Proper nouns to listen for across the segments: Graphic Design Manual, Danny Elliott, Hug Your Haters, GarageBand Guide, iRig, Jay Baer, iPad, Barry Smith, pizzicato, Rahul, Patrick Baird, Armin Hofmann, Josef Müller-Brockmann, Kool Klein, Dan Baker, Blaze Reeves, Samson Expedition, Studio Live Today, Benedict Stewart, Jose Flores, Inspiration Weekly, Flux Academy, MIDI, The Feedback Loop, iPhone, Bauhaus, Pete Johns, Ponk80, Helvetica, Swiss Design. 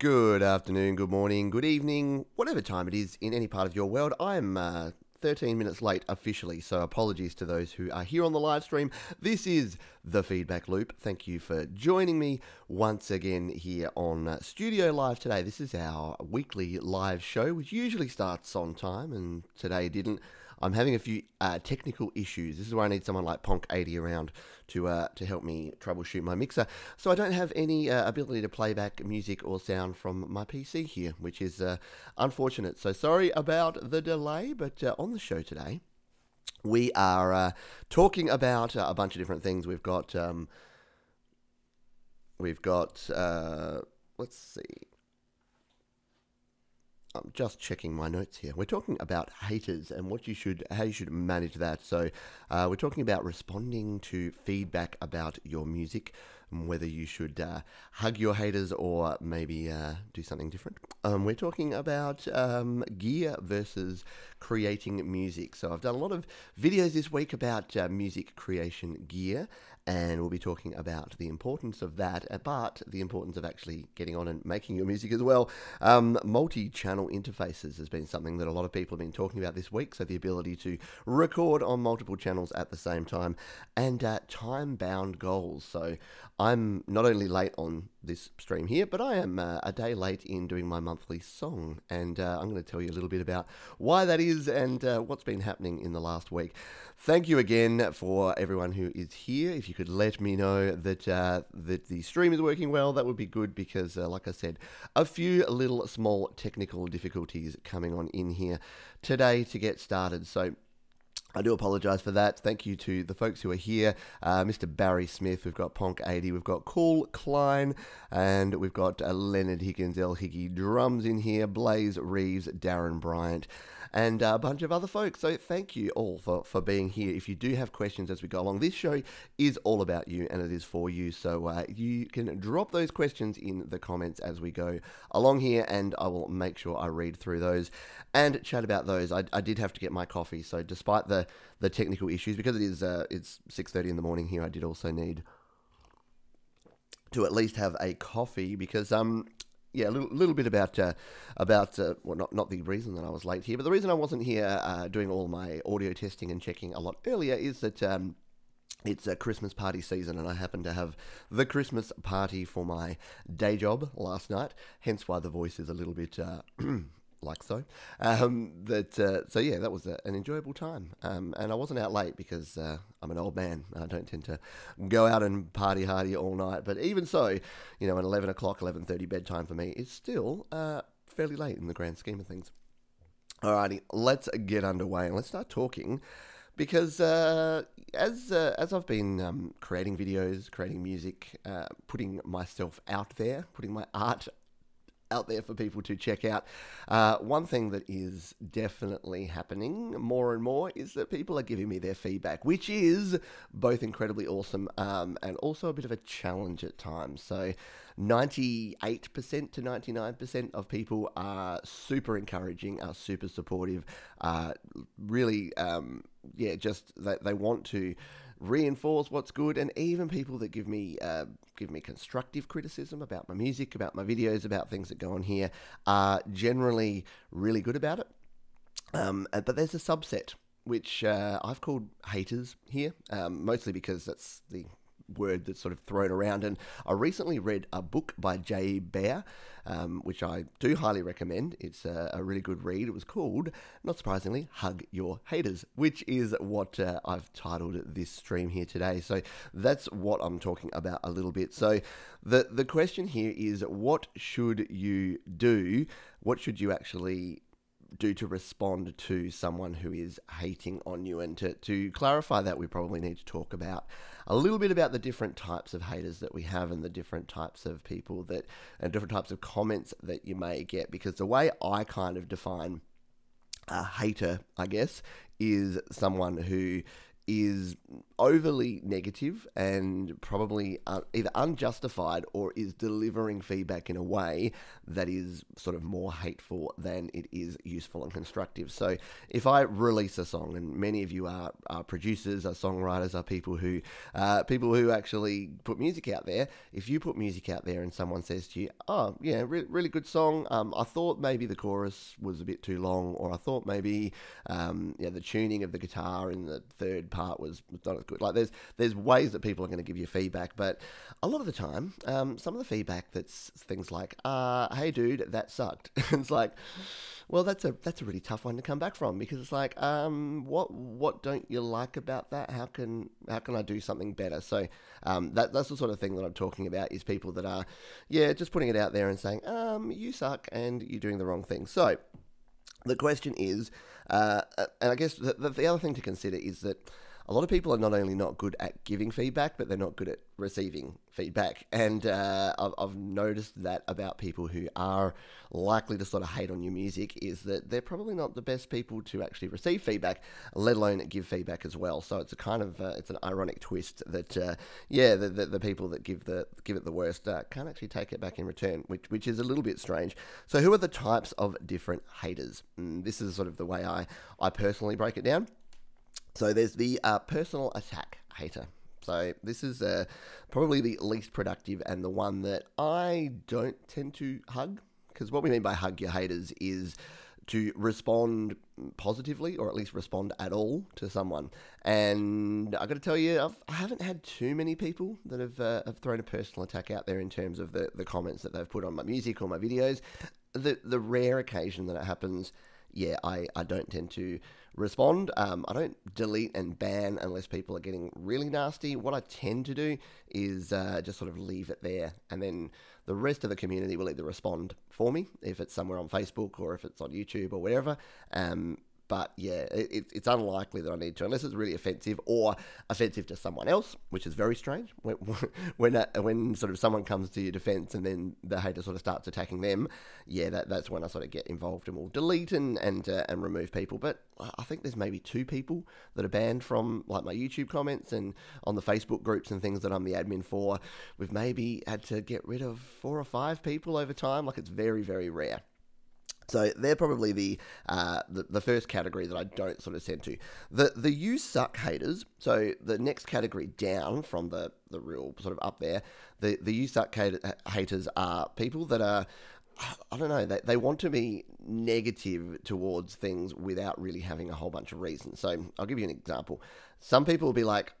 Good afternoon, good morning, good evening, whatever time it is in any part of your world. I'm 13 minutes late officially, so apologies to those who are here on the live stream. This is The Feedback Loop. Thank you for joining me once again here on Studio Live Today. This is our weekly live show, which usually starts on time, and today didn't. I'm having a few technical issues. This is where I need someone like Ponk80 around to help me troubleshoot my mixer. So I don't have any ability to play back music or sound from my PC here, which is unfortunate. So sorry about the delay, but on the show today, we are talking about a bunch of different things. We've got let's see. I'm just checking my notes here. We're talking about haters and what you should, how you should manage that. So we're talking about responding to feedback about your music, and whether you should hug your haters or maybe do something different. We're talking about gear versus creating music. So I've done a lot of videos this week about music creation gear, and we'll be talking about the importance of that, but the importance of actually getting on and making your music as well. Multi-channel interfaces has been something that a lot of people have been talking about this week, so the ability to record on multiple channels at the same time, and time-bound goals. So I'm not only late on this stream here, but I am a day late in doing my monthly song, and I'm going to tell you a little bit about why that is and what's been happening in the last week. Thank you again for everyone who is here. If you could let me know that that the stream is working well, that would be good, because like I said, a few little small technical difficulties coming on in here today to get started, so I do apologise for that. Thank you to the folks who are here. Mr. Barry Smith, we've got Ponk80, we've got Kool Klein, and we've got Leonard Higgins, L. Higgy Drums in here, Blaze Reeves, Darren Bryant, and a bunch of other folks. So thank you all for being here. If you do have questions as we go along, this show is all about you and it is for you. So you can drop those questions in the comments as we go along here, and I will make sure I read through those and chat about those. I did have to get my coffee, so despite the technical issues, because it is it's 6:30 in the morning here, I did also need to at least have a coffee, because yeah, a little bit about well, not the reason that I was late here, but the reason I wasn't here doing all my audio testing and checking a lot earlier is that it's a Christmas party season, and I happened to have the Christmas party for my day job last night, hence why the voice is a little bit like so. So yeah, that was an enjoyable time, and I wasn't out late because I'm an old man. I don't tend to go out and party hardy all night, but even so, you know, an 11 o'clock, 11:30 bedtime for me is still fairly late in the grand scheme of things. Alrighty, let's get underway and let's start talking, because as I've been creating videos, creating music, putting myself out there, putting my art out there for people to check out. One thing that is definitely happening more and more is that people are giving me their feedback, which is both incredibly awesome and also a bit of a challenge at times. So 98% to 99% of people are super encouraging, are super supportive, really, yeah, just they want to reinforce what's good, and even people that give me constructive criticism about my music, about my videos, about things that go on here are generally really good about it. But there's a subset which I've called haters here, mostly because that's the word that's sort of thrown around, and I recently read a book by Jay Baer, which I do highly recommend. It's a really good read. It was called, not surprisingly, Hug Your Haters, which is what I've titled this stream here today. So that's what I'm talking about a little bit. So the question here is, what should you do? What should you actually do to respond to someone who is hating on you? And to clarify that, we probably need to talk about a little bit about the different types of haters that we have, and the different types of people that, and different types of comments that you may get, because the way I kind of define a hater, I guess, is someone who is overly negative and probably either unjustified or is delivering feedback in a way that is sort of more hateful than it is useful and constructive. So if I release a song, and many of you are producers, are songwriters, are people who actually put music out there, if you put music out there and someone says to you, oh yeah, really good song, I thought maybe the chorus was a bit too long, or I thought maybe the tuning of the guitar in the third part was not as good. Like there's ways that people are going to give you feedback, but a lot of the time, some of the feedback that's things like, "Hey, dude, that sucked." It's like, well, that's a really tough one to come back from, because it's like, what don't you like about that? How can I do something better? So that's the sort of thing that I'm talking about, is people that are, yeah, just putting it out there and saying, you suck and you're doing the wrong thing. So the question is, and I guess the other thing to consider is that a lot of people are not only not good at giving feedback, but they're not good at receiving feedback. And I've noticed that about people who are likely to sort of hate on your music, is that they're probably not the best people to actually receive feedback, let alone give feedback as well. So it's a kind of it's an ironic twist that the people that give it the worst can't actually take it back in return, which is a little bit strange. So who are the types of different haters? This is sort of the way I personally break it down. So there's the personal attack hater. So this is probably the least productive and the one that I don't tend to hug, because what we mean by hug your haters is to respond positively, or at least respond at all to someone. And I got to tell you, I haven't had too many people that have thrown a personal attack out there in terms of the comments that they've put on my music or my videos. The rare occasion that it happens, yeah, I don't tend to respond. I don't delete and ban unless people are getting really nasty. What I tend to do is just sort of leave it there, and then the rest of the community will either respond for me if it's somewhere on Facebook or if it's on YouTube or wherever. But yeah, it's unlikely that I need to, unless it's really offensive or offensive to someone else, which is very strange. When sort of someone comes to your defense and then the hater sort of starts attacking them, yeah, that's when I sort of get involved and will delete and remove people. But I think there's maybe 2 people that are banned from like my YouTube comments and on the Facebook groups and things that I'm the admin for. We've maybe had to get rid of 4 or 5 people over time. Like, it's very, very rare. So they're probably the first category that I don't sort of send to. The you suck haters, so the next category down from the real sort of up there, the you suck haters are people that are, I don't know, they want to be negative towards things without really having a whole bunch of reasons. So I'll give you an example. Some people will be like,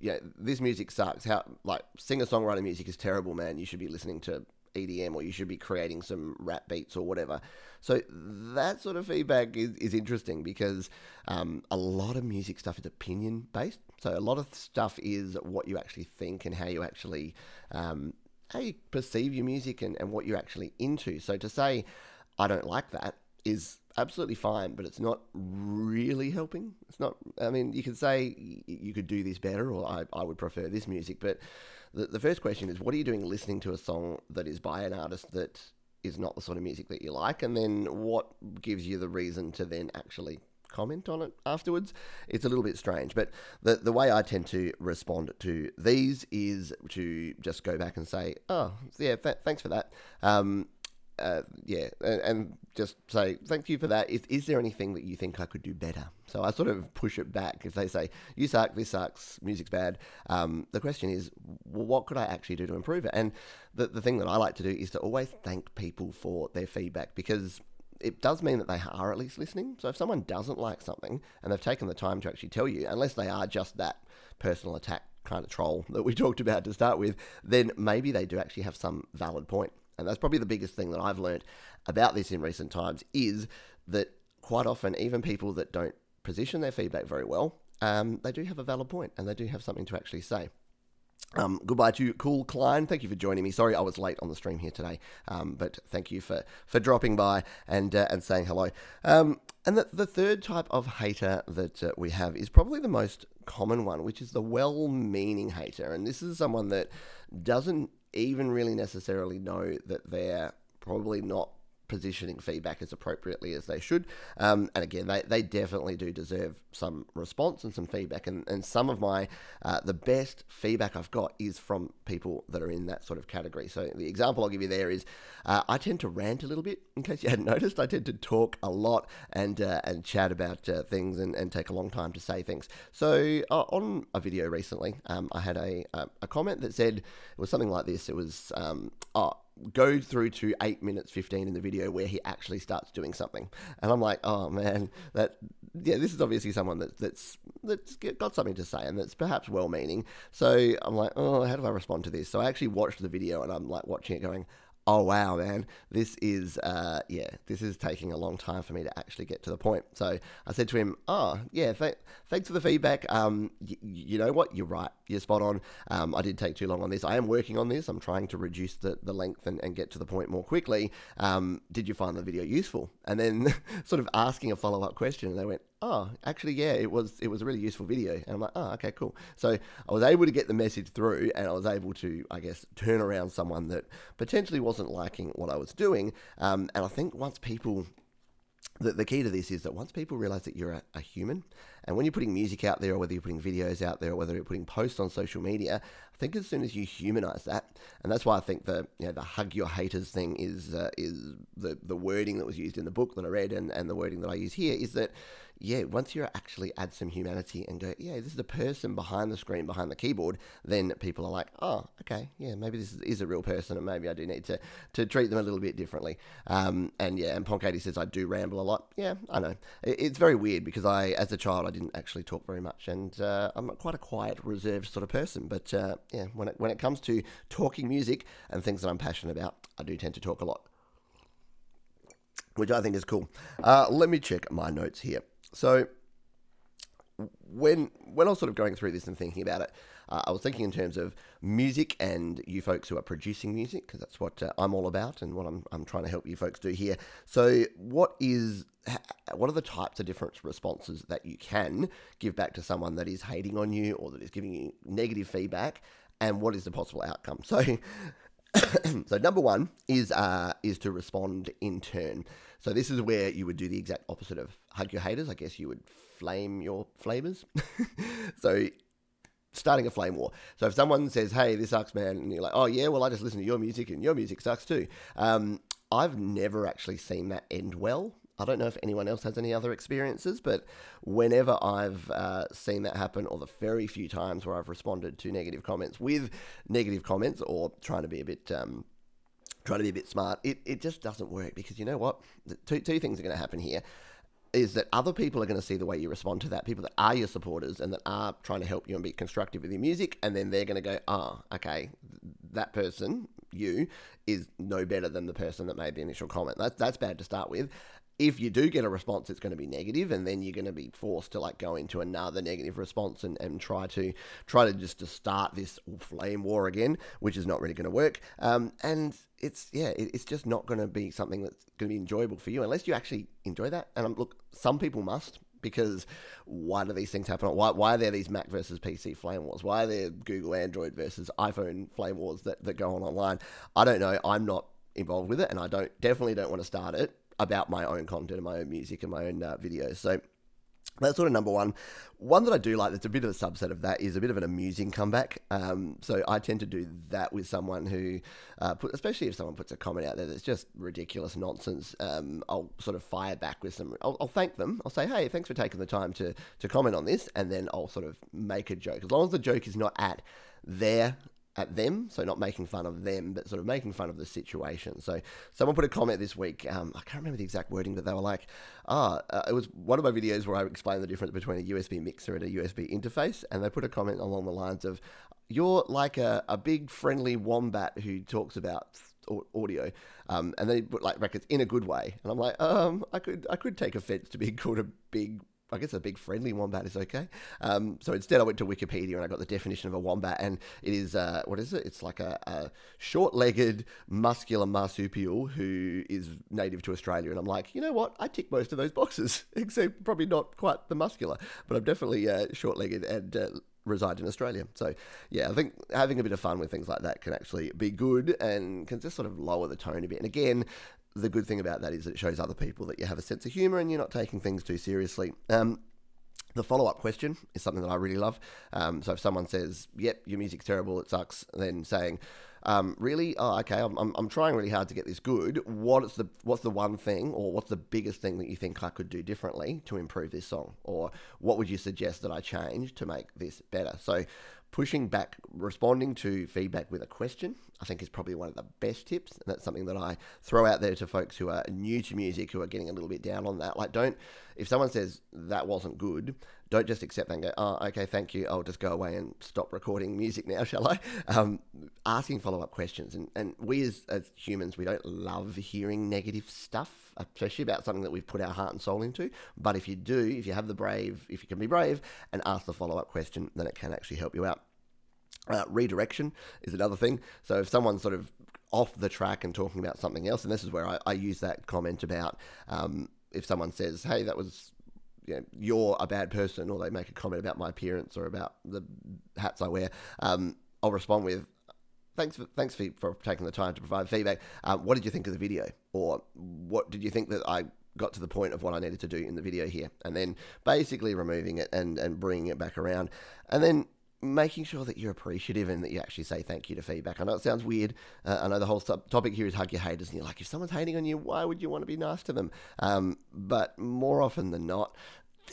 this music sucks. How, like, singer-songwriter music is terrible, man. You should be listening to EDM, or you should be creating some rap beats or whatever. So that sort of feedback is interesting, because a lot of music stuff is opinion based. So a lot of stuff is what you actually think and how you actually how you perceive your music and what you're actually into. So to say I don't like that is absolutely fine, but it's not really helping. It's not, I mean, you could say you could do this better, or I would prefer this music, but the first question is, what are you doing listening to a song that is by an artist that is not the sort of music that you like? And then what gives you the reason to then actually comment on it afterwards? It's a little bit strange, but the way I tend to respond to these is to just go back and say, oh, yeah, thanks for that. And just say, thank you for that. Is there anything that you think I could do better? So I sort of push it back. If they say, you suck, this sucks, music's bad, the question is, well, what could I actually do to improve it? And the thing that I like to do is to always thank people for their feedback, because it does mean that they are at least listening. So if someone doesn't like something and they've taken the time to actually tell you, unless they are just that personal attack kind of troll that we talked about to start with, then maybe they do actually have some valid point. And that's probably the biggest thing that I've learned about this in recent times, is that quite often, even people that don't position their feedback very well, they do have a valid point and they do have something to actually say. Goodbye to Kool Klein. Thank you for joining me. Sorry I was late on the stream here today, but thank you for dropping by and saying hello. And the third type of hater that we have is probably the most common one, which is the well-meaning hater. And this is someone that doesn't even really necessarily know that they're probably not positioning feedback as appropriately as they should. And again, they definitely do deserve some response and some feedback. And some of my, the best feedback I've got is from people that are in that sort of category. So the example I'll give you there is, I tend to rant a little bit, in case you hadn't noticed. I tend to talk a lot and chat about things and take a long time to say things. So on a video recently, I had a comment that said, it was something like this. It was, go through to 8:15 in the video where he actually starts doing something. And I'm like, oh man, that, yeah, this is obviously someone that's got something to say and that's perhaps well-meaning. So I'm like, oh, how do I respond to this? So I actually watched the video and I'm like watching it going, oh wow, man, this is, yeah, this is taking a long time for me to actually get to the point. So I said to him, oh yeah, thanks for the feedback. You know what, you're right, you're spot on. I did take too long on this. I am working on this. I'm trying to reduce the length and get to the point more quickly. Did you find the video useful? And then sort of asking a follow-up question, and they went, oh, actually, yeah, it was a really useful video. And I'm like, oh, okay, cool. So I was able to get the message through, and I was able to, I guess, turn around someone that potentially wasn't liking what I was doing. And I think once people, the key to this is that once people realize that you're a human, and when you're putting music out there, or whether you're putting videos out there, or whether you're putting posts on social media, I think as soon as you humanize that, and that's why I think the, you know, the hug your haters thing is the wording that was used in the book that I read, and the wording that I use here is that, yeah, once you actually add some humanity and go, yeah, this is the person behind the screen, behind the keyboard, then people are like, oh, okay, yeah, maybe this is a real person, and maybe I do need to treat them a little bit differently. And yeah, and Ponk80 says I do ramble a lot. Yeah, I know. It's very weird because as a child, I didn't actually talk very much, and I'm quite a quiet, reserved sort of person. But yeah, when it comes to talking music and things that I'm passionate about, I do tend to talk a lot, which I think is cool. Let me check my notes here. So when I was sort of going through this and thinking about it, I was thinking in terms of music and you folks who are producing music, because that's what I'm all about and what I'm trying to help you folks do here. So what are the types of different responses that you can give back to someone that is hating on you or that is giving you negative feedback, and what is the possible outcome? So so number one is to respond in turn. So this is where you would do the exact opposite of hug your haters. I guess you would flame your flamers. So starting a flame war. So if someone says, hey, this sucks, man, and you're like, oh yeah, well, I just listen to your music and your music sucks too. I've never actually seen that end well. I don't know if anyone else has any other experiences, but whenever I've seen that happen, or the very few times where I've responded to negative comments with negative comments, or trying to be a bit smart, it just doesn't work. Because you know what? Two things are going to happen here. Is that other people are going to see the way you respond to that, people that are your supporters and that are trying to help you and be constructive with your music, and then they're going to go, oh, okay, that person, you, is no better than the person that made the initial comment. That's bad to start with. If you do get a response, it's going to be negative, and then you're going to be forced to like go into another negative response and try to just to start this flame war again, which is not really going to work. And it's, yeah, it's just not going to be something that's going to be enjoyable for you unless you actually enjoy that. And look, some people must, because why do these things happen? Why are there these Mac versus PC flame wars? Why are there Google Android versus iPhone flame wars that go on online? I don't know. I'm not involved with it, and I definitely don't want to start it about my own content and my own music and my own videos. So that's sort of number one. One that I do like that's a bit of a subset of that is a bit of an amusing comeback. So I tend to do that with someone who, especially if someone puts a comment out there that's just ridiculous nonsense, I'll sort of fire back with some, I'll thank them. I'll say, hey, thanks for taking the time to comment on this. And then I'll sort of make a joke. As long as the joke is not at them, so not making fun of them, but sort of making fun of the situation. So someone put a comment this week, I can't remember the exact wording, but they were like, it was one of my videos where I explained the difference between a USB mixer and a USB interface, and they put a comment along the lines of, you're like a big friendly wombat who talks about audio, and they put like records in a good way. And I'm like, I could take offense to being called a big friendly wombat is okay. So instead I went to Wikipedia and I got the definition of a wombat, and it is, what is it? It's like a short-legged, muscular marsupial who is native to Australia. And I'm like, you know what? I tick most of those boxes, except probably not quite the muscular, but I'm definitely short-legged and reside in Australia. So yeah, I think having a bit of fun with things like that can actually be good and can just sort of lower the tone a bit. And again, the good thing about that is it shows other people that you have a sense of humor and you're not taking things too seriously. The follow-up question is something that I really love. So if someone says, yep, your music's terrible, it sucks, then saying, really? Oh, okay, I'm trying really hard to get this good. What's the one thing, or what's the biggest thing that you think I could do differently to improve this song? Or what would you suggest that I change to make this better? So pushing back, responding to feedback with a question, I think is probably one of the best tips. And that's something that I throw out there to folks who are new to music, who are getting a little bit down on that. Like, don't, if someone says that wasn't good, don't just accept that and go, oh, okay, thank you, I'll just go away and stop recording music now, shall I? Asking follow-up questions. And we as humans, we don't love hearing negative stuff, especially about something that we've put our heart and soul into. But if you do, if you have the brave, if you can be brave and ask the follow-up question, then it can actually help you out. Redirection is another thing. So if someone's sort of off the track and talking about something else, and this is where I use that comment about if someone says, hey, that was, you know, you're a bad person, or they make a comment about my appearance or about the hats I wear, I'll respond with, thanks for taking the time to provide feedback. What did you think of the video? Or what did you think that I got to the point of what I needed to do in the video here? And then basically removing it and bringing it back around. And then making sure that you're appreciative and that you actually say thank you to feedback. I know it sounds weird. I know the whole topic here is hug your haters, and you're like, if someone's hating on you, why would you want to be nice to them? But more often than not,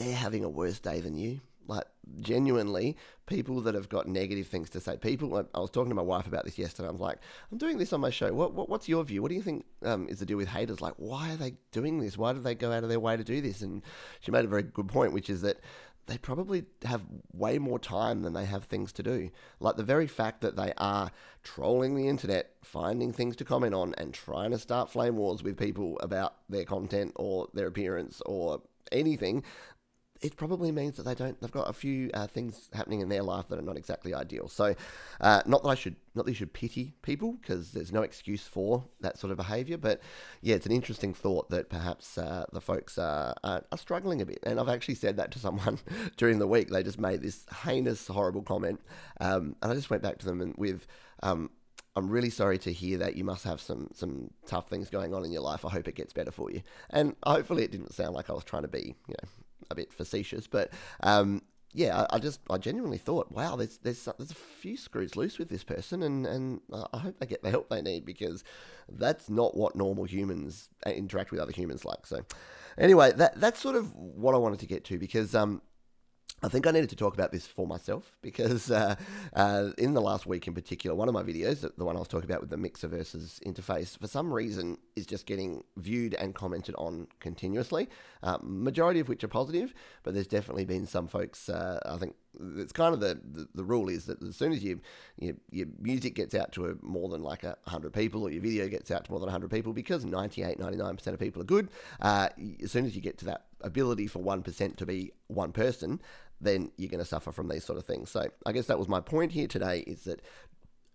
they're having a worse day than you. Like, genuinely, people that have got negative things to say, I was talking to my wife about this yesterday. I was like, I'm doing this on my show. What's your view? What do you think is the deal with haters? Like, why are they doing this? Why do they go out of their way to do this? And she made a very good point, which is that they probably have way more time than they have things to do. Like, the very fact that they are trolling the internet, finding things to comment on, and trying to start flame wars with people about their content or their appearance or anything, it probably means that they've got a few things happening in their life that are not exactly ideal. So not that you should pity people, because there's no excuse for that sort of behavior. But yeah, it's an interesting thought that perhaps the folks are struggling a bit. And I've actually said that to someone during the week. They just made this heinous, horrible comment. And I just went back to them with, I'm really sorry to hear that. You must have some tough things going on in your life. I hope it gets better for you. And hopefully it didn't sound like I was trying to be, you know, a bit facetious, but yeah, I genuinely thought, wow, there's a few screws loose with this person, and I hope they get the help they need, because that's not what normal humans interact with other humans like. So anyway, that's sort of what I wanted to get to, because I think I needed to talk about this for myself, because in the last week in particular, one of my videos, the one I was talking about with the mixer versus interface, for some reason is just getting viewed and commented on continuously, majority of which are positive, but there's definitely been some folks, I think it's kind of the rule is that as soon as your music gets out to more than like 100 people, or your video gets out to more than 100 people, because 98, 99% of people are good, as soon as you get to that ability for 1% to be one person, then you're going to suffer from these sort of things. So I guess that was my point here today, is that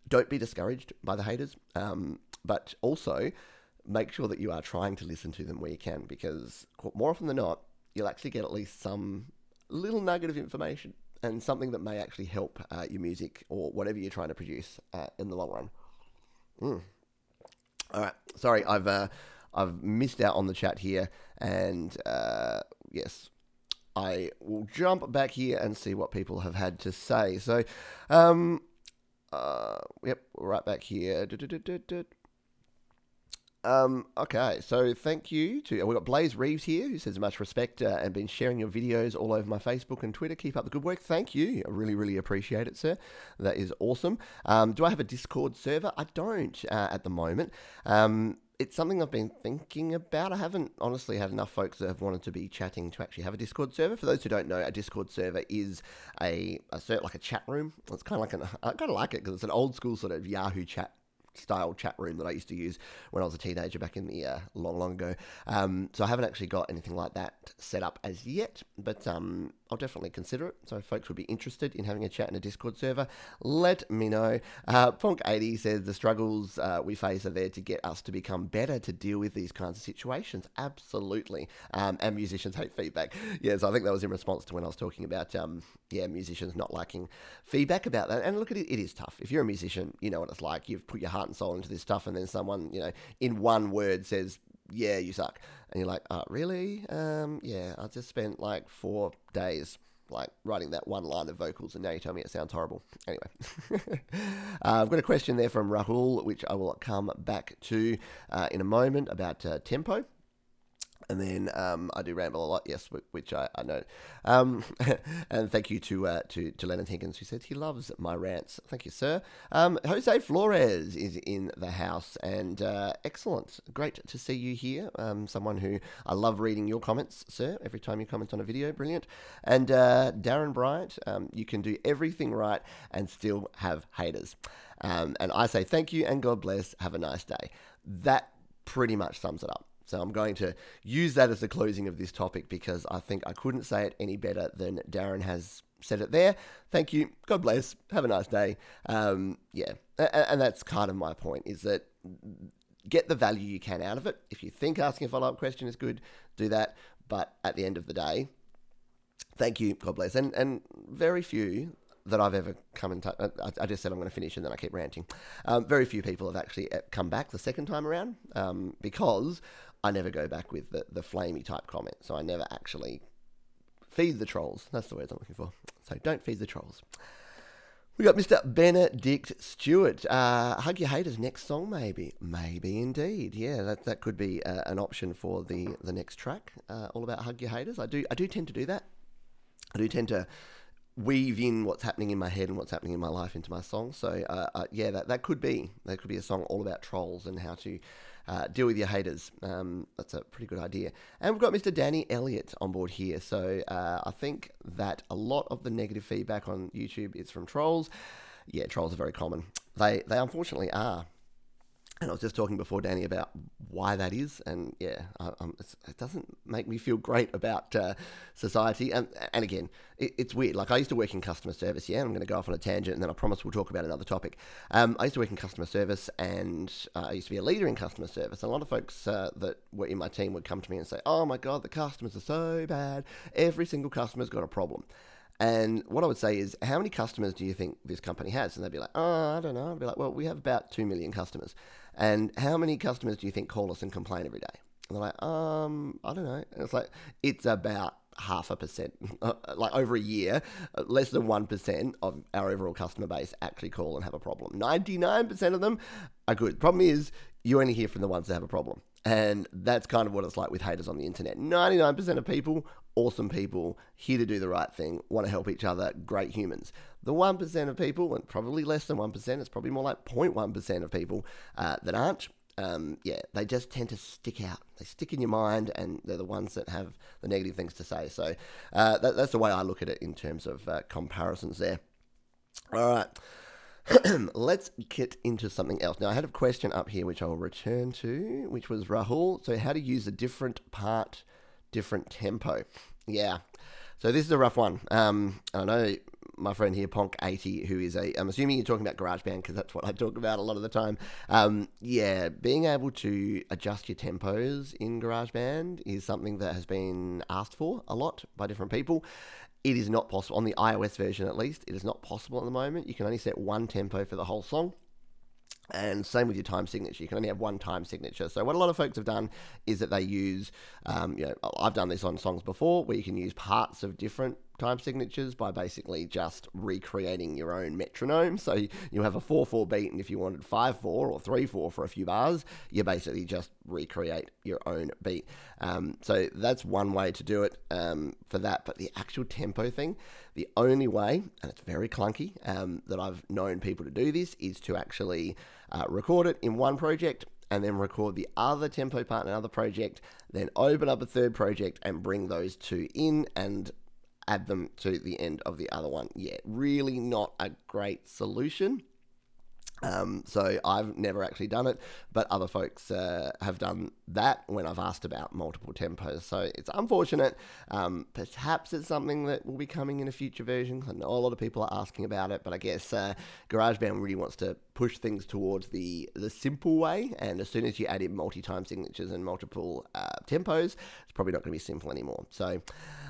don't be discouraged by the haters, but also make sure that you are trying to listen to them where you can, because more often than not, you'll actually get at least some little nugget of information and something that may actually help your music or whatever you're trying to produce in the long run. All right, sorry, I've missed out on the chat here, and yes, I will jump back here and see what people have had to say. So, yep, right back here. Okay, so thank you to, we've got Blaze Reeves here, who says much respect and been sharing your videos all over my Facebook and Twitter. Keep up the good work. Thank you. I really, really appreciate it, sir. That is awesome. Do I have a Discord server? I don't at the moment. It's something I've been thinking about. I haven't honestly had enough folks that have wanted to be chatting to actually have a Discord server. For those who don't know, a Discord server is like a chat room. It's kind of like I kind of like it because it's an old school sort of Yahoo chat style chat room that I used to use when I was a teenager back in the long ago. So I haven't actually got anything like that set up as yet, but I'll definitely consider it. So if folks would be interested in having a chat in a Discord server, let me know. Ponk80 says the struggles we face are there to get us to become better to deal with these kinds of situations. Absolutely. And musicians hate feedback. Yeah, so I think that was in response to when I was talking about yeah, musicians not liking feedback about that. And look, it is tough. If you're a musician, you know what it's like. You've put your heart and soul into this stuff, and then someone, you know, in one word says yeah, you suck. And you're like, oh, really? Yeah, I just spent like 4 days like writing that one line of vocals, and now you tell me it sounds horrible. Anyway, I've got a question there from Rahul, which I will come back to in a moment about tempo. And then I do ramble a lot, yes, which I know. And thank you to Leonard Higgins, who said he loves my rants. Thank you, sir. Jose Flores is in the house, and excellent. Great to see you here. Someone who I love reading your comments, sir. Every time you comment on a video, brilliant. And Darren Bryant, you can do everything right and still have haters. And I say thank you and God bless. Have a nice day. That pretty much sums it up. So I'm going to use that as the closing of this topic, because I think I couldn't say it any better than Darren has said it there. Thank you. God bless. Have a nice day. Yeah, and that's kind of my point, is that get the value you can out of it. If you think asking a follow-up question is good, do that. But at the end of the day, thank you. God bless. And very few that I've ever come in touch. I just said I'm going to finish and then I keep ranting. Very few people have actually come back the second time around, because I never go back with the flamey type comment. So I never actually feed the trolls. That's the words I'm looking for. So don't feed the trolls. We got Mr. Benedict Stewart. Hug Your Haters next song, maybe. Maybe indeed. Yeah, that could be an option for the next track. All about Hug Your Haters. I do tend to do that. I do tend to weave in what's happening in my head and what's happening in my life into my song. So yeah, that could be a song all about trolls and how to deal with your haters. That's a pretty good idea. And we've got Mr. Danny Elliott on board here. So I think that a lot of the negative feedback on YouTube is from trolls. Yeah, trolls are very common. They unfortunately are. And I was just talking before, Danny, about why that is. And yeah, it doesn't make me feel great about society. And again, it's weird. Like, I used to work in customer service. Yeah, I'm going to go off on a tangent, and then I promise we'll talk about another topic. I used to work in customer service, and I used to be a leader in customer service. And a lot of folks that were in my team would come to me and say, oh my God, the customers are so bad. Every single customer's got a problem. And what I would say is, how many customers do you think this company has? And they'd be like, oh, I don't know. I'd be like, well, we have about 2 million customers. And how many customers do you think call us and complain every day? And they're like, I don't know. And it's like, it's about 0.5%, like over a year, less than 1% of our overall customer base actually call and have a problem. 99% of them are good. Problem is, you only hear from the ones that have a problem. And that's kind of what it's like with haters on the internet. 99% of people, awesome people, here to do the right thing, want to help each other, great humans. The 1% of people, and probably less than 1%, it's probably more like 0.1% of people that aren't. Yeah, they just tend to stick out. They stick in your mind, and they're the ones that have the negative things to say. So that's the way I look at it in terms of comparisons there. All right. Let's get into something else. Now, I had a question up here, which I will return to, which was Rahul. So how to use a different part, different tempo. Yeah. So this is a rough one. I know my friend here, Ponk80, who is I'm assuming you're talking about GarageBand, because that's what I talk about a lot of the time. Yeah, being able to adjust your tempos in GarageBand is something that has been asked for a lot by different people. It is not possible, on the iOS version at least, it is not possible at the moment. You can only set one tempo for the whole song. And same with your time signature. You can only have one time signature. So what a lot of folks have done is that they use, you know, I've done this on songs before, where you can use parts of different time signatures by basically just recreating your own metronome. So you have a 4-4 beat, and if you wanted 5-4 or 3-4 for a few bars, you basically just recreate your own beat. So that's one way to do it for that. But the actual tempo thing, the only way, and it's very clunky, that I've known people to do this, is to actually record it in one project, and then record the other tempo part in another project, then open up a third project and bring those two in and add them to the end of the other one. Yeah, really not a great solution. So I've never actually done it, but other folks have done that when I've asked about multiple tempos. So it's unfortunate. Perhaps it's something that will be coming in a future version. I know a lot of people are asking about it, but I guess GarageBand really wants to push things towards the simple way. And as soon as you add in multi-time signatures and multiple tempos, it's probably not going to be simple anymore. So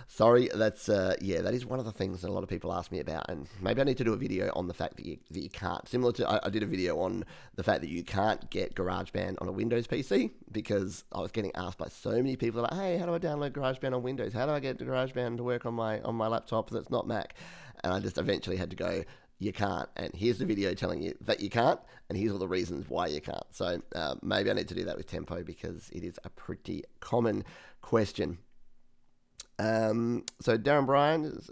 sorry, that's yeah, that is one of the things that a lot of people ask me about. And maybe I need to do a video on the fact that you can't. Similar to, I did did a video on the fact that you can't get GarageBand on a Windows PC, because I was getting asked by so many people, like, hey, how do I download GarageBand on Windows? How do I get GarageBand to work on my laptop that's not Mac? And I just eventually had to go, you can't, and here's the video telling you that you can't, and here's all the reasons why you can't. So maybe I need to do that with Tempo, because it is a pretty common question. So Darren Bryant,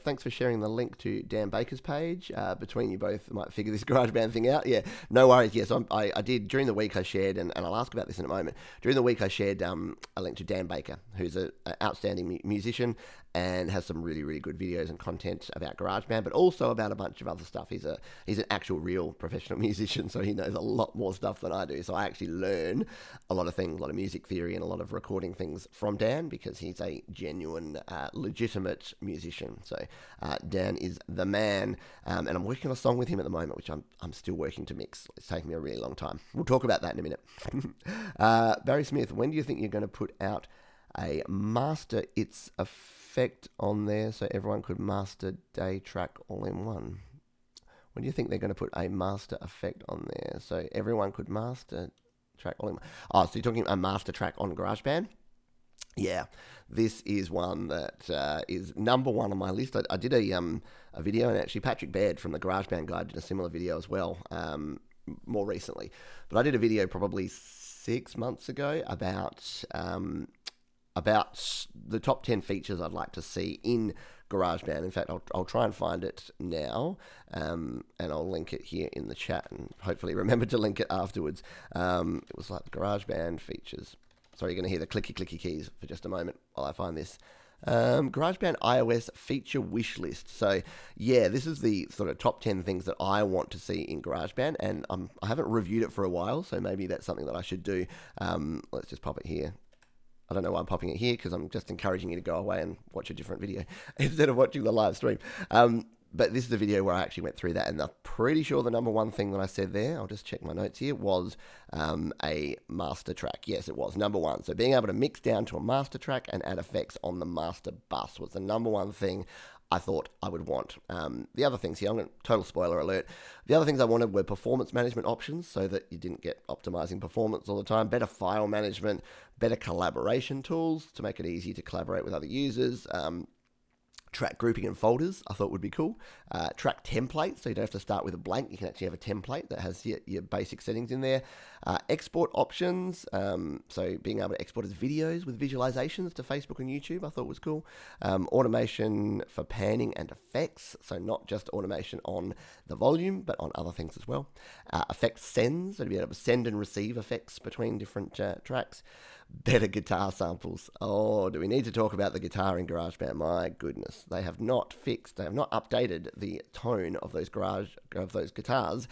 thanks for sharing the link to Dan Baker's page. Between you both might figure this GarageBand thing out. Yeah, no worries. Yes, I did during the week. I shared, and I'll ask about this in a moment. During the week, I shared a link to Dan Baker, who's an outstanding musician and has some really, really good videos and content about GarageBand, but also about a bunch of other stuff. He's an actual real professional musician, so he knows a lot more stuff than I do. So I actually learn a lot of things, a lot of music theory and a lot of recording things from Dan, because he's a genuine, legitimate musician. So Dan is the man, and I'm working on a song with him at the moment, which I'm still working to mix. It's taking me a really long time. We'll talk about that in a minute. Barry Smith, when do you think you're going to put out a master its effect on there so everyone could master day track all in one? When do you think they're going to put a master effect on there so everyone could master track all in one? Oh, so you're talking a master track on GarageBand? Yeah, this is one that is number one on my list. I did a video, and actually Patrick Baird from the GarageBand Guide did a similar video as well, more recently. But I did a video probably 6 months ago about the top 10 features I'd like to see in GarageBand. In fact, I'll try and find it now, and I'll link it here in the chat, and hopefully remember to link it afterwards. It was like GarageBand features. Sorry, you're going to hear the clicky keys for just a moment while I find this. GarageBand iOS feature wish list. So yeah, this is the sort of top 10 things that I want to see in GarageBand, and I haven't reviewed it for a while, so maybe that's something that I should do. Let's just pop it here. I don't know why I'm popping it here, because I'm just encouraging you to go away and watch a different video instead of watching the live stream. But this is the video where I actually went through that, and I'm pretty sure the number one thing that I said there, I'll just check my notes here, was a master track. Yes, it was number one. So being able to mix down to a master track and add effects on the master bus was the number one thing I thought I would want. The other things here, I'm going to, total spoiler alert, the other things I wanted were performance management options, so that you didn't get optimizing performance all the time, better file management, better collaboration tools to make it easy to collaborate with other users, track grouping and folders I thought would be cool, track templates, so you don't have to start with a blank, you can actually have a template that has your basic settings in there, export options, so being able to export as videos with visualizations to Facebook and YouTube I thought was cool, automation for panning and effects, so not just automation on the volume but on other things as well, effect sends, so to be able to send and receive effects between different tracks, better guitar samples. Oh, do we need to talk about the guitar in GarageBand? My goodness, they have not fixed, they have not updated the tone of those guitars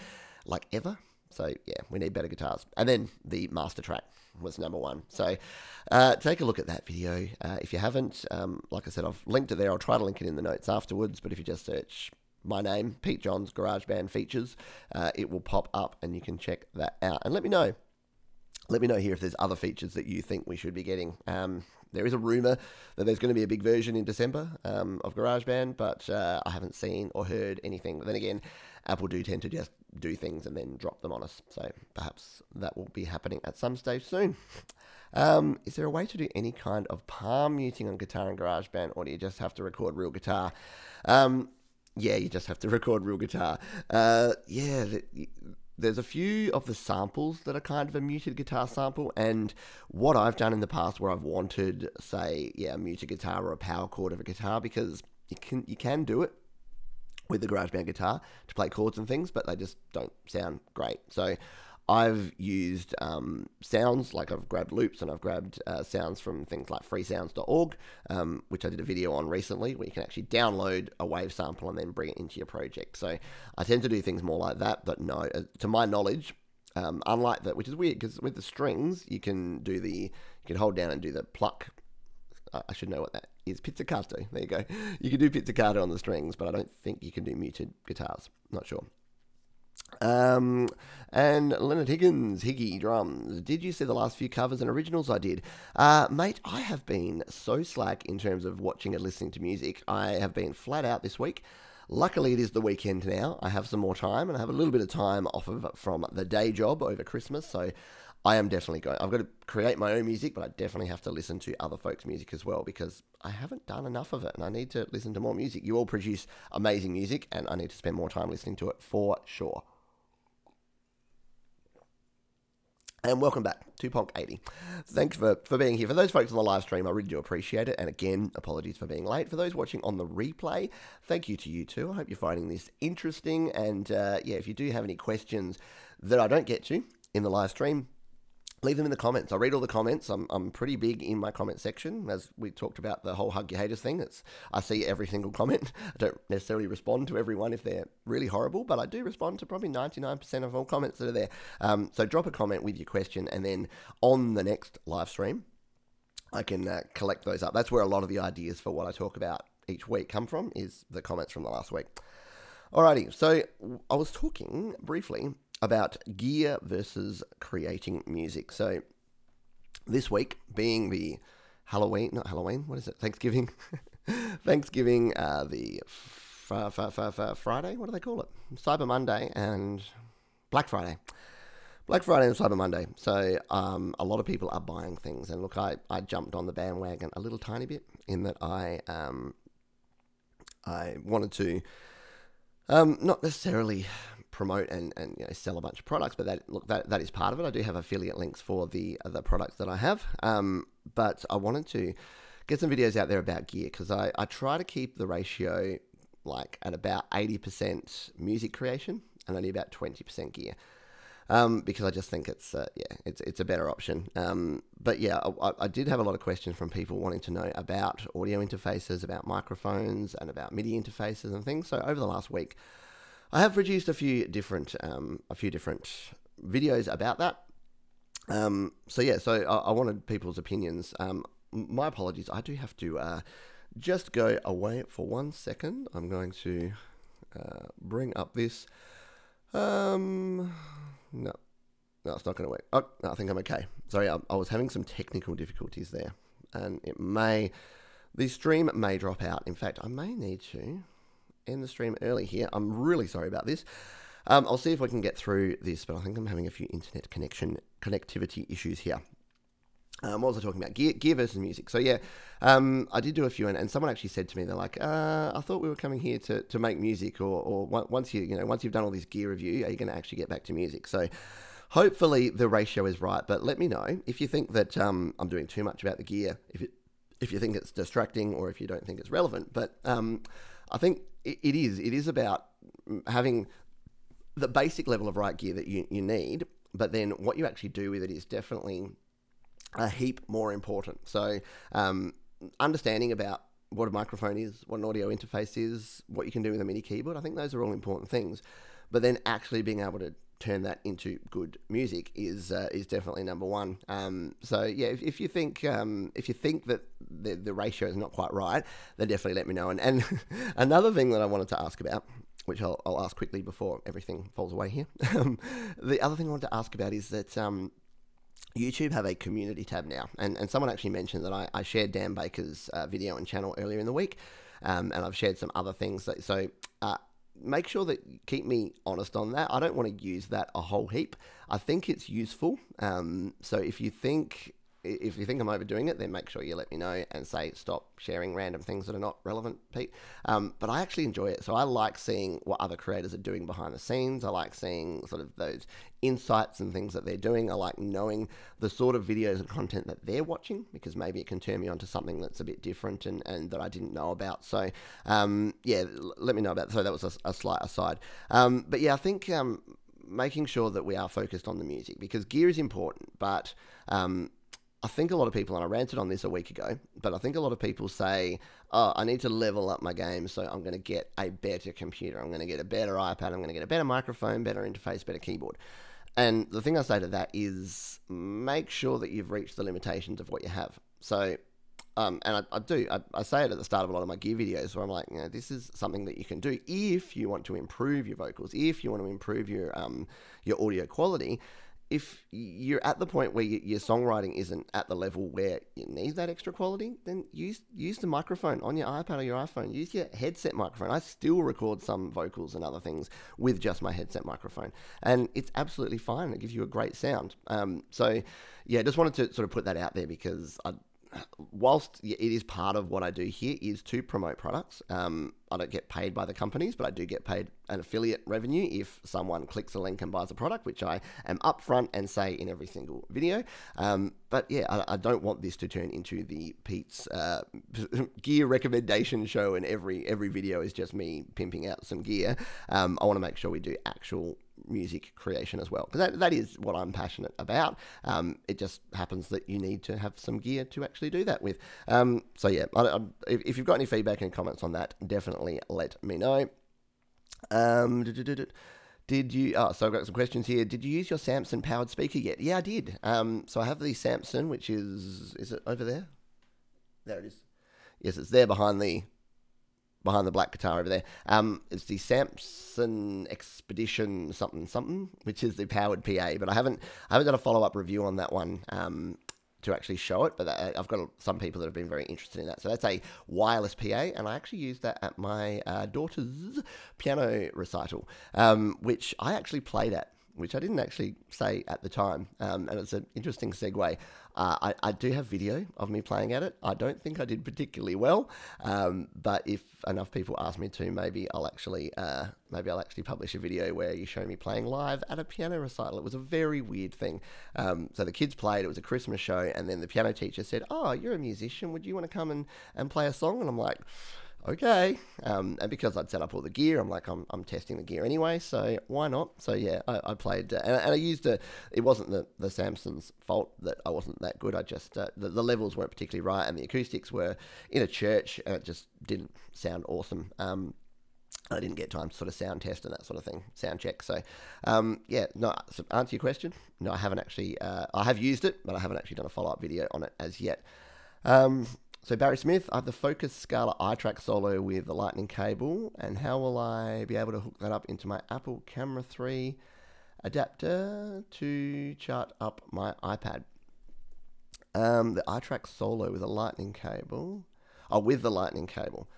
like ever. So yeah, we need better guitars. And then the master track was number one. So take a look at that video if you haven't. Like I said, I've linked it there. I'll try to link it in the notes afterwards. But if you just search my name, Pete Johns GarageBand features, it will pop up, and you can check that out. And let me know. Let me know here if there's other features that you think we should be getting. There is a rumor that there's going to be a big version in December of GarageBand, but I haven't seen or heard anything. But then again, Apple do tend to just do things and then drop them on us. So perhaps that will be happening at some stage soon. Is there a way to do any kind of palm muting on guitar in GarageBand, or do you just have to record real guitar? Yeah, you just have to record real guitar. Yeah. There's a few of the samples that are kind of a muted guitar sample, and what I've done in the past where I've wanted, say, yeah, a muted guitar or a power chord of a guitar, because you can do it with the GarageBand guitar to play chords and things, but they just don't sound great. So I've used sounds, like I've grabbed loops, and I've grabbed sounds from things like freesounds.org, which I did a video on recently, where you can actually download a wave sample and then bring it into your project. So I tend to do things more like that, but no, to my knowledge, unlike that, which is weird, because with the strings, you can do you can hold down and do the pluck. I should know what that is. Pizzicato, there you go. You can do pizzicato on the strings, but I don't think you can do muted guitars. Not sure. And Leonard Higgins, Higgy Drums, did you see the last few covers and originals I did? Mate, I have been so slack in terms of watching and listening to music. I have been flat out this week. Luckily, it is the weekend now. I have some more time, and I have a little bit of time off from the day job over Christmas, so I am definitely going. I've got to create my own music, but I definitely have to listen to other folks' music as well, because I haven't done enough of it, and I need to listen to more music. You all produce amazing music, and I need to spend more time listening to it for sure. And welcome back to Ponk80. Thanks for being here. For those folks on the live stream, I really do appreciate it. And again, apologies for being late. For those watching on the replay, thank you to you too. I hope you're finding this interesting. And yeah, if you do have any questions that I don't get to in the live stream, leave them in the comments. I read all the comments. I'm pretty big in my comment section. As we talked about the whole Hug Your Haters thing, I see every single comment. I don't necessarily respond to everyone if they're really horrible, but I do respond to probably 99% of all comments that are there. So drop a comment with your question, and then on the next live stream, I can collect those up. That's where a lot of the ideas for what I talk about each week come from, is the comments from the last week. Alrighty, so I was talking briefly about gear versus creating music. So this week, being the Thanksgiving. Thanksgiving, the Friday, what do they call it? Cyber Monday and Black Friday. Black Friday and Cyber Monday. So a lot of people are buying things. And look, I jumped on the bandwagon a little tiny bit, in that I wanted to not necessarily promote and you know, sell a bunch of products, but that is part of it. I do have affiliate links for the products that I have, but I wanted to get some videos out there about gear, because I try to keep the ratio like at about 80% music creation and only about 20% gear, because I just think it's yeah, it's a better option. But yeah, I did have a lot of questions from people wanting to know about audio interfaces, about microphones, and about MIDI interfaces and things. So over the last week, I have produced a few different videos about that. So yeah, so I wanted people's opinions. My apologies, I do have to just go away for 1 second. I'm going to bring up this. No, it's not going to work. Oh, no, I think I'm okay. Sorry, I was having some technical difficulties there, and the stream may drop out. In fact, I may need to end the stream early here. I'm really sorry about this. I'll see if I can get through this, but I think I'm having a few internet connectivity issues here. What was I talking about? Gear versus music. So yeah, I did do a few, and someone actually said to me, they're like, I thought we were coming here to make music, or once you've done all this gear review, are you going to actually get back to music? So hopefully the ratio is right, but let me know if you think that I'm doing too much about the gear, if you think it's distracting, or if you don't think it's relevant. But I think it is about having the basic level of right gear that you need, but then what you actually do with it is definitely a heap more important. So understanding about what a microphone is, what an audio interface is, what you can do with a MIDI keyboard, I think those are all important things. But then actually being able to turn that into good music is definitely number one. So yeah, if you think that the ratio is not quite right, then definitely let me know. And another thing that I wanted to ask about, which I'll ask quickly before everything falls away here. The other thing I wanted to ask about is that YouTube have a community tab now, and someone actually mentioned that I shared Dan Baker's video and channel earlier in the week, and I've shared some other things. So make sure that you keep me honest on that. I don't want to use that a whole heap. I think it's useful. So if you think I'm overdoing it, then make sure you let me know and say, stop sharing random things that are not relevant, Pete. But I actually enjoy it. So I like seeing what other creators are doing behind the scenes. I like seeing sort of those insights and things that they're doing. I like knowing the sort of videos and content that they're watching, because maybe it can turn me onto something that's a bit different and that I didn't know about. So yeah, let me know about that. So that was a slight aside. But yeah, I think making sure that we are focused on the music, because gear is important, but I think a lot of people, and I ranted on this a week ago, but I think a lot of people say, oh, I need to level up my game, so I'm going to get a better computer. I'm going to get a better iPad. I'm going to get a better microphone, better interface, better keyboard. And the thing I say to that is, make sure that you've reached the limitations of what you have. So, and I say it at the start of a lot of my gear videos, where I'm like, you know, this is something that you can do if you want to improve your vocals, if you want to improve your audio quality. if you're at the point where your songwriting isn't at the level where you need that extra quality, then use the microphone on your iPad or your iPhone. Use your headset microphone. I still record some vocals and other things with just my headset microphone, and it's absolutely fine. It gives you a great sound. So yeah, just wanted to sort of put that out there, because whilst it is part of what I do here is to promote products, I don't get paid by the companies, but I do get paid an affiliate revenue if someone clicks a link and buys a product, which I am upfront and say in every single video. But yeah, I don't want this to turn into the Pete's gear recommendation show, and every video is just me pimping out some gear. I want to make sure we do actual music creation as well, because that is what I'm passionate about. It just happens that you need to have some gear to actually do that with. So yeah, if you've got any feedback and comments on that, definitely let me know. So I've got some questions here. Did you use your Samson powered speaker yet? Yeah, I did. So I have the Samson, which is it over there? There it is. Yes, it's there behind the black guitar over there. It's the Samson Expedition something, which is the powered PA, but I haven't done a follow-up review on that one to actually show it, but I've got some people that have been very interested in that. So that's a wireless PA, and I actually used that at my daughter's piano recital, which I actually played at, which I didn't actually say at the time, and it's an interesting segue. I do have video of me playing at it. I don't think I did particularly well, but if enough people ask me to, maybe I'll actually publish a video where you show me playing live at a piano recital. It was a very weird thing. So the kids played. It was a Christmas show, and then the piano teacher said, "Oh, you're a musician. Would you want to come and play a song?" And I'm like, okay. And because I'd set up all the gear, I'm like, I'm testing the gear anyway, so why not? So yeah, I played, and I used it wasn't the Samson's fault that I wasn't that good. I just, the levels weren't particularly right, and the acoustics were in a church, and it just didn't sound awesome. I didn't get time to sort of sound test and that sort of thing, sound check. So yeah, no, so answer your question, no, I haven't actually, I have used it, but I haven't actually done a follow-up video on it as yet. So Barry Smith, I have the Focus Scarlett iTrack Solo with the lightning cable, and how will I be able to hook that up into my Apple Camera 3 adapter to chart up my iPad? The iTrack Solo with a lightning cable. Oh, with the lightning cable.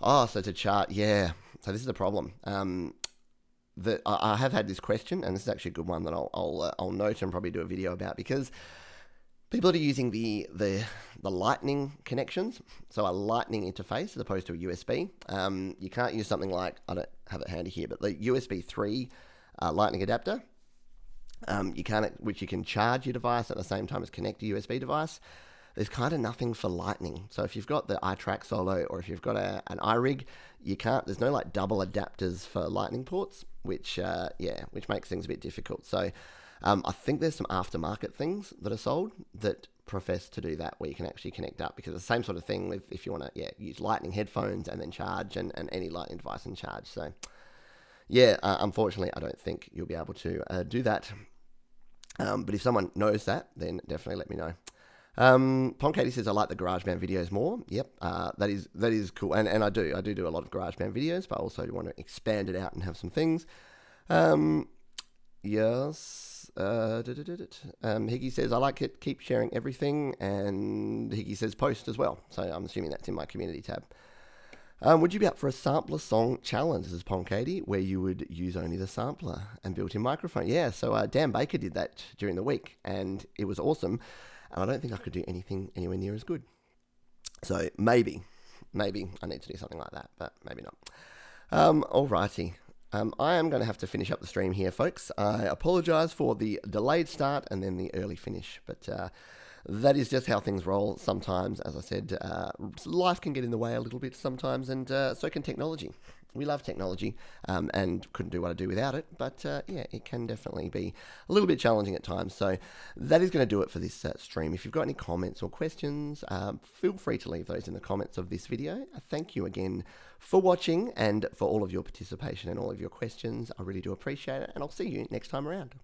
Oh, so to chart, yeah. So this is the problem. I have had this question, and this is actually a good one that I'll note and probably do a video about, because people are using the lightning connections, so a lightning interface as opposed to a USB. You can't use something like, I don't have it handy here, but the USB 3 lightning adapter, which you can charge your device at the same time as connect a USB device. There's kind of nothing for lightning. So if you've got the iTrack Solo, or if you've got an iRig, there's no like double adapters for lightning ports, which makes things a bit difficult. So I think there's some aftermarket things that are sold that profess to do that, where you can actually connect up, because it's the same sort of thing with if you want to use lightning headphones and then charge, and any lightning device and charge. So yeah, unfortunately, I don't think you'll be able to do that. But if someone knows that, then definitely let me know. Ponk80 says, I like the GarageBand videos more. Yep, that is cool. And I do a lot of GarageBand videos, but I also want to expand it out and have some things. Yes. Higgy says, I like it, keep sharing everything, and Higgy says post as well, so I'm assuming that's in my community tab. Would you be up for a sampler song challenge? This is Ponk80, where you would use only the sampler and built-in microphone. Yeah, so Dan Baker did that during the week, and it was awesome, and I don't think I could do anything anywhere near as good. So maybe I need to do something like that, but maybe not. Alrighty. I am going to have to finish up the stream here, folks. I apologize for the delayed start and then the early finish, but that is just how things roll sometimes. As I said, life can get in the way a little bit sometimes, and so can technology. We love technology, and couldn't do what I do without it, but yeah, it can definitely be a little bit challenging at times. So that is going to do it for this stream. If you've got any comments or questions, feel free to leave those in the comments of this video. Thank you again for watching, and for all of your participation and all of your questions. I really do appreciate it, and I'll see you next time around.